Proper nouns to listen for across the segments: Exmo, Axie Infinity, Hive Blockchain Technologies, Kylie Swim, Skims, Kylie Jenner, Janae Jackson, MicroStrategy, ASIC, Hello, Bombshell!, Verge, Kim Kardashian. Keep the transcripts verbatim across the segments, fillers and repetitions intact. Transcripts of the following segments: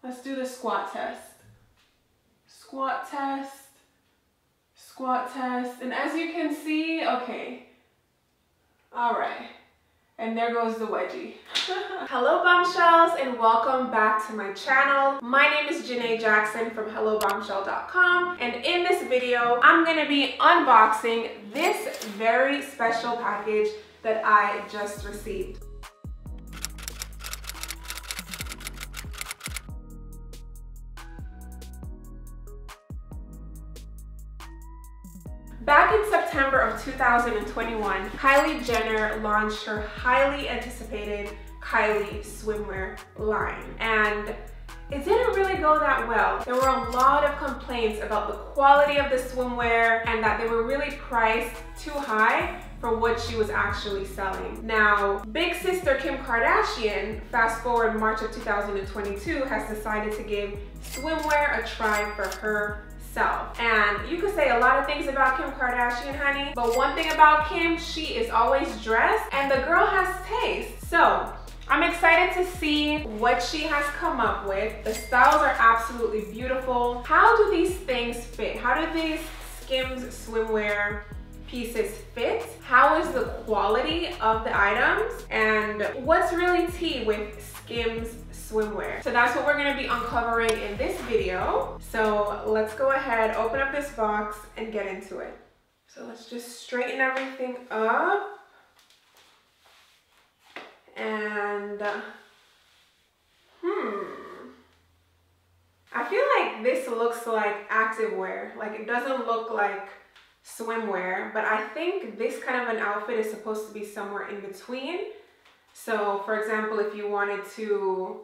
Let's do the squat test. Squat test, squat test, and as you can see, okay, all right, and there goes the wedgie. Hello Bombshells, and welcome back to my channel. My name is Janae Jackson from hello bombshell dot com, and in this video, I'm gonna be unboxing this very special package that I just received. Back in September of two thousand twenty-one, Kylie Jenner launched her highly anticipated Kylie swimwear line, and it didn't really go that well. There were a lot of complaints about the quality of the swimwear and that they were really priced too high for what she was actually selling. Now, big sister Kim Kardashian, fast forward March of two thousand twenty-two, has decided to give swimwear a try for her. And you could say a lot of things about Kim Kardashian, honey, but one thing about Kim, she is always dressed, and the girl has taste. So I'm excited to see what she has come up with. The styles are absolutely beautiful. How do these things fit? How do these Skims swimwear pieces fit? How is the quality of the items? And what's really tea with Skims swimwear? So that's what we're gonna be uncovering in this video. So let's go ahead, open up this box and get into it. So let's just straighten everything up. And, uh, hmm. I feel like this looks like activewear. Like, it doesn't look like swimwear, but I think this kind of an outfit is supposed to be somewhere in between. So for example, if you wanted to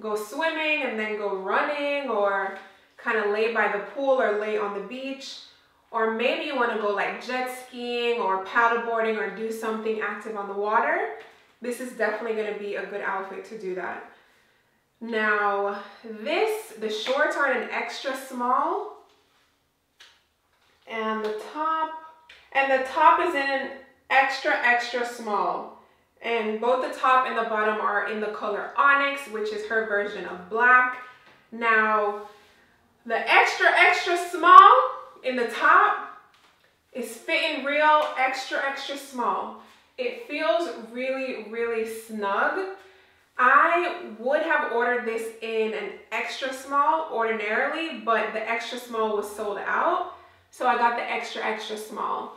go swimming and then go running, or kind of lay by the pool or lay on the beach, or maybe you want to go like jet skiing or paddleboarding or do something active on the water, this is definitely going to be a good outfit to do that. Now this, the shorts are an extra small, and the top and the top is in an extra extra small, and both the top and the bottom are in the color onyx, which is her version of black. Now the extra extra small in the top is fitting real extra extra small. It feels really really snug. I would have ordered this in an extra small ordinarily, but the extra small was sold out. So I got the extra, extra small,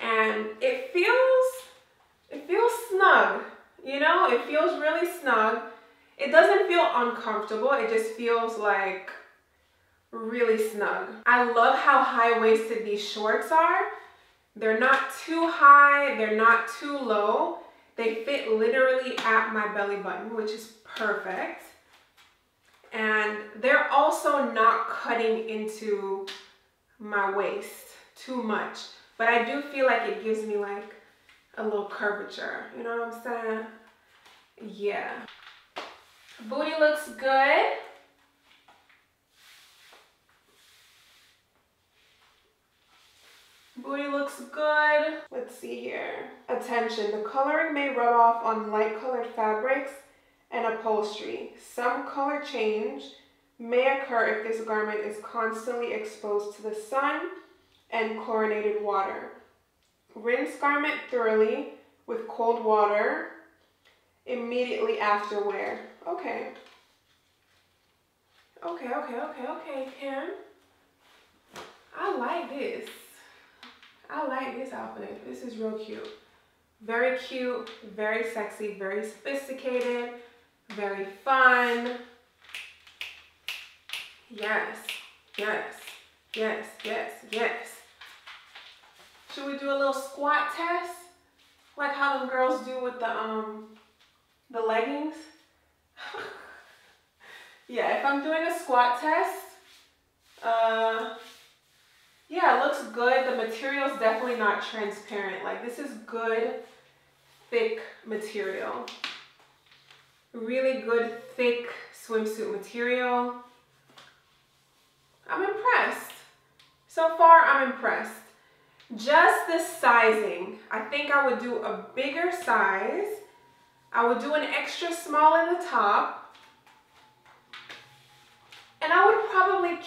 and it feels, it feels snug, you know, it feels really snug. It doesn't feel uncomfortable. It just feels like really snug. I love how high-waisted these shorts are. They're not too high. They're not too low. They fit literally at my belly button, which is perfect. And they're also not cutting into my waist too much, but I do feel like it gives me like a little curvature, you know what I'm saying? Yeah, booty looks good. Booty looks good. Let's see here. Attention, the coloring may rub off on light colored fabrics and upholstery. Some color change may occur if this garment is constantly exposed to the sun and chlorinated water. Rinse garment thoroughly with cold water immediately after wear. Okay. Okay, okay, okay, okay, Kim. I like this. I like this outfit. This is real cute. Very cute, very sexy, very sophisticated, very fun. Yes, yes, yes, yes, yes. Should we do a little squat test? Like how the girls do with the, um, the leggings? Yeah, if I'm doing a squat test, uh, yeah, it looks good. The material's definitely not transparent. Like, this is good, thick material. Really good, thick swimsuit material. I'm impressed. So far, I'm impressed. Just the sizing. I think I would do a bigger size. I would do an extra small in the top.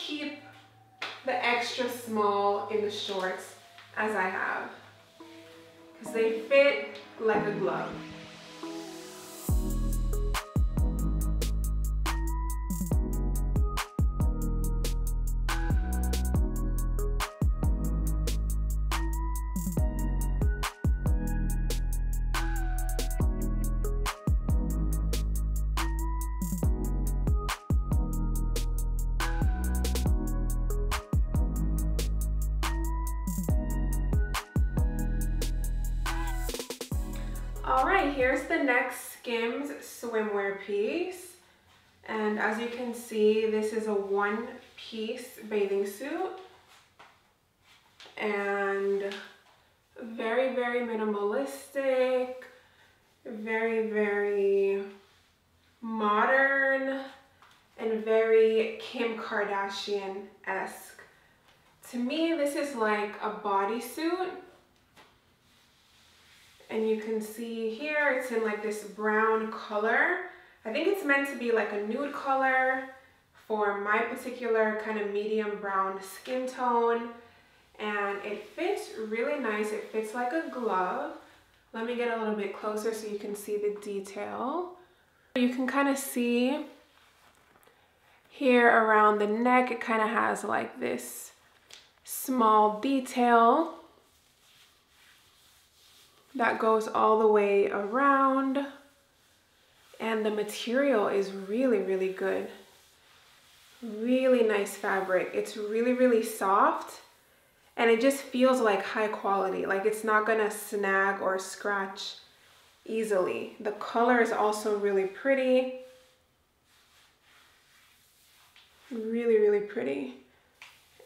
keep the extra small in the shorts as I have, because they fit like a glove. Alright, here's the next Skims swimwear piece, and as you can see, this is a one-piece bathing suit and very, very minimalistic, very, very modern, and very Kim Kardashian-esque. To me, this is like a bodysuit. And you can see here, it's in like this brown color. I think it's meant to be like a nude color for my particular kind of medium brown skin tone. And it fits really nice. It fits like a glove. Let me get a little bit closer so you can see the detail. You can kind of see here around the neck, it kind of has like this small detail that goes all the way around, and the material is really, really good. Really nice fabric. It's really, really soft, and it just feels like high quality. Like it's not gonna snag or scratch easily. The color is also really pretty. Really, really pretty.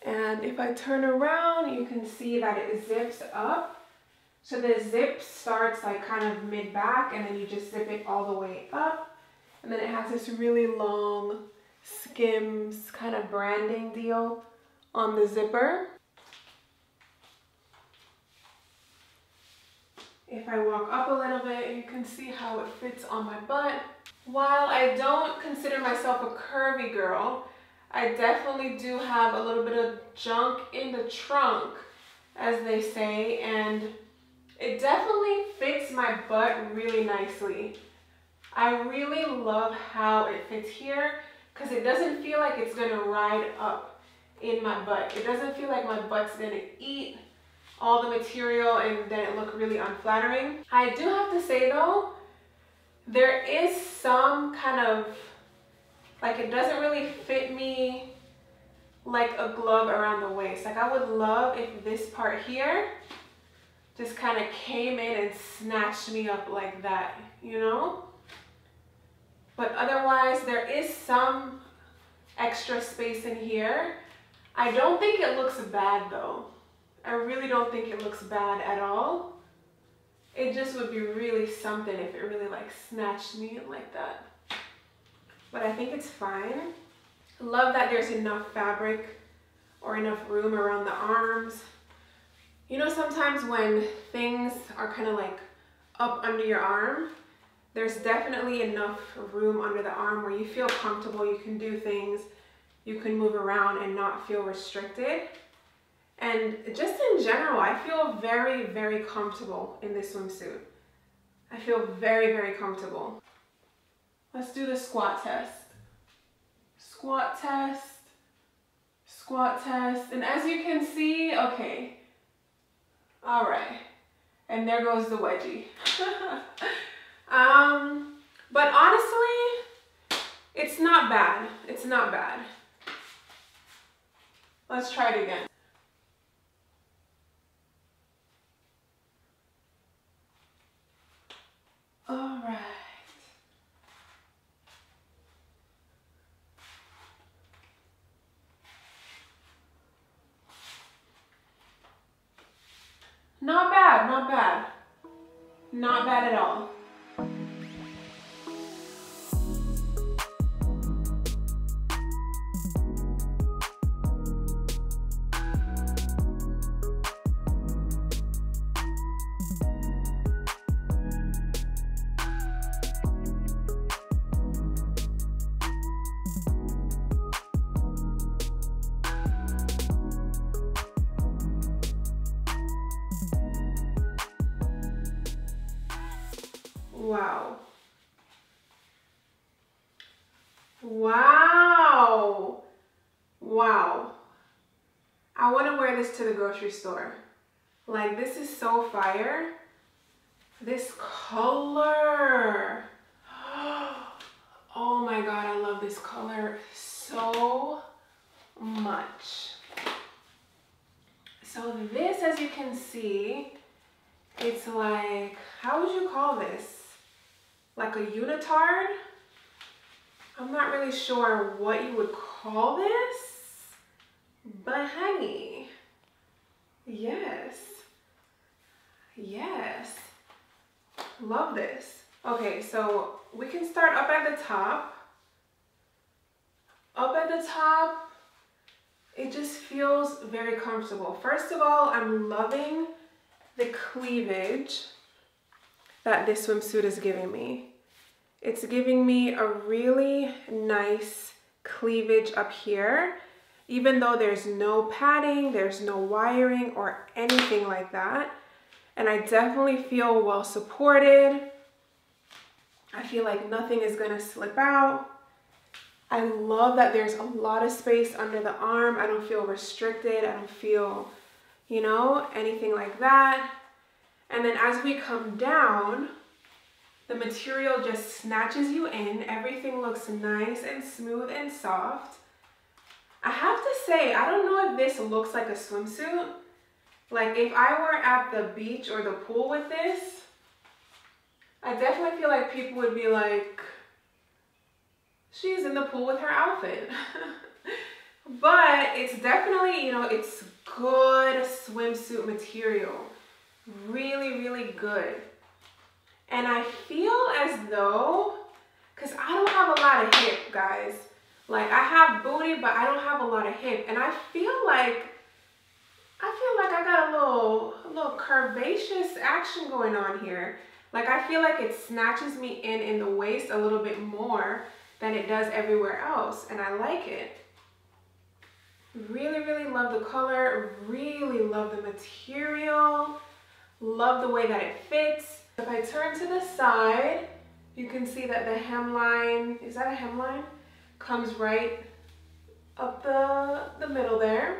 And if I turn around, you can see that it zips up. So the zip starts like kind of mid-back, and then you just zip it all the way up. And then it has this really long Skims kind of branding deal on the zipper. If I walk up a little bit, you can see how it fits on my butt. While I don't consider myself a curvy girl, I definitely do have a little bit of junk in the trunk, as they say, and it definitely fits my butt really nicely. I really love how it fits here because it doesn't feel like it's gonna ride up in my butt. It doesn't feel like my butt's gonna eat all the material and then it look really unflattering. I do have to say though, there is some kind of, like it doesn't really fit me like a glove around the waist. Like I would love if this part here just kind of came in and snatched me up like that, you know? But otherwise, there is some extra space in here. I don't think it looks bad though. I really don't think it looks bad at all. It just would be really something if it really like snatched me like that. But I think it's fine. Love that there's enough fabric or enough room around the arms. You know, sometimes when things are kind of like up under your arm, there's definitely enough room under the arm where you feel comfortable, you can do things, you can move around and not feel restricted. And just in general, I feel very, very comfortable in this swimsuit. I feel very, very comfortable. Let's do the squat test. Squat test, squat test, and as you can see, okay. All right, and there goes the wedgie. um, but honestly, it's not bad. It's not bad. Let's try it again. All right. Not bad, not bad. Not bad at all. Wow. Wow. Wow. I want to wear this to the grocery store. Like, this is so fire. This color. Oh my God, I love this color so much. So this, as you can see, it's like, how would you call this? Like a unitard? I'm not really sure what you would call this, but honey, yes, yes, love this. Okay, so we can start up at the top. Up at the top, it just feels very comfortable. First of all, I'm loving the cleavage that this swimsuit is giving me. It's giving me a really nice cleavage up here, even though there's no padding, there's no wiring or anything like that. And I definitely feel well supported. I feel like nothing is gonna slip out. I love that there's a lot of space under the arm. I don't feel restricted. I don't feel, you know, anything like that. And then as we come down, the material just snatches you in. Everything looks nice and smooth and soft. I have to say, I don't know if this looks like a swimsuit. Like, if I were at the beach or the pool with this, I definitely feel like people would be like, she's in the pool with her outfit. But it's definitely, you know, it's good swimsuit material. Really, really good. And I feel as though, because I don't have a lot of hip, guys. Like, I have booty, but I don't have a lot of hip. And I feel like, I feel like I got a little, a little curvaceous action going on here. Like, I feel like it snatches me in in the waist a little bit more than it does everywhere else. And I like it. Really, really love the color. Really love the material. Love the way that it fits. If I turn to the side, you can see that the hemline, is that a hemline? Comes right up the, the middle there.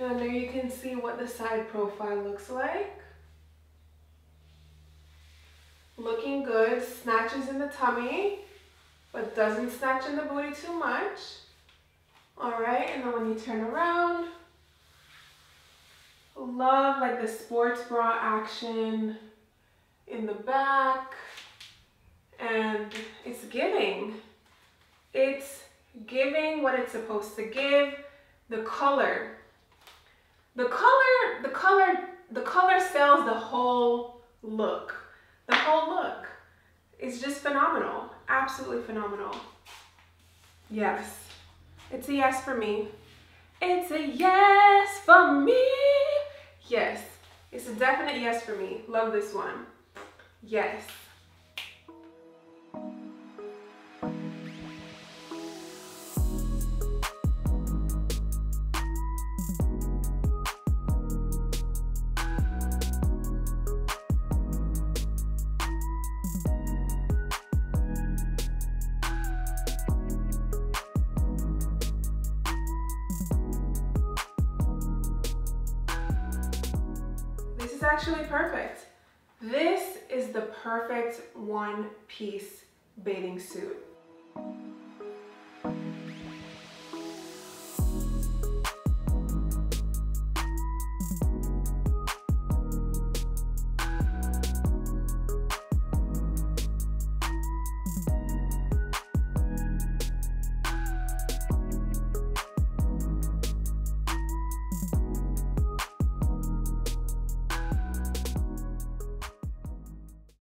And there you can see what the side profile looks like. Looking good, snatches in the tummy, but doesn't snatch in the booty too much. All right, and then when you turn around, love like the sports bra action in the back, and it's giving. It's giving what it's supposed to give. The color. The color, the color, the color sells the whole look. The whole look. It's just phenomenal. Absolutely phenomenal. Yes. It's a yes for me. It's a yes for me. Yes. It's a definite yes for me. Love this one. Yes. This is actually perfect. This is the perfect one-piece bathing suit.